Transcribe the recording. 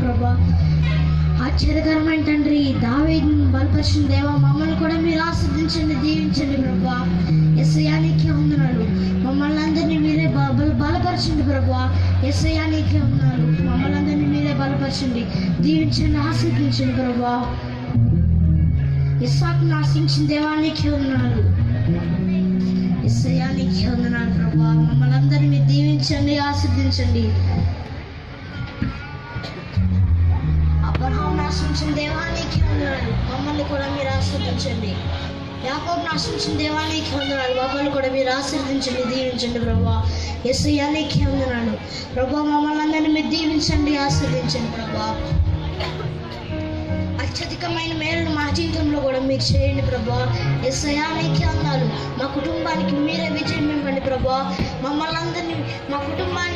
ప్రభా. ఆశ్చర్యకరమైన తండ్రి దావీదును బలపరిచిన దేవా, మమ్మల్ని కూడా మీరు ఆస్వాదించండి, దీవించండి ప్రభా. యేసయ్యానికి వందనాలు. మమ్మల్ని అందరినీ మీరే బలపరచండి ప్రభా. యేసయ్యానికి వందనాలు. మమ్మల్ని అందరినీ మీరే బలపరచండి, దీవించండి, ఆస్వాదించండి ప్రభా. ఇస్సాకును ఆశించిన దేవానికి వందనాలు. యేసయ్యానికి వందనాలు ప్రభా. మమ్మల్ని అందరినీ దీవించండి, ఆస్వాదించండి. అబ్రహామును ఆశించిన దేవానికి వందనాలు. మమ్మల్ని కూడా మీరు ఆశీర్వదించండి. యాకోబును ఆశించిన దేవానికి వందనాలు. మమ్మల్ని కూడా మీరు ఆశీర్వదించండి, దీవించండి ప్రభా. యేసయ్యానికి వందనాలు ప్రభా. మమ్మల్ని అందరినీ మీరు దీవించండి, ఆశీర్వదించండి ప్రభా. అత్యధికమైన మేలు మా జీవితంలో కూడా మీరు చేయండి ప్రభా. యేసయ్యానికి వందనాలు. మా కుటుంబానికి మీరే విజయం ఇవ్వండి ప్రభా. మమ్మల్ని అందరినీ మా కుటుంబాన్ని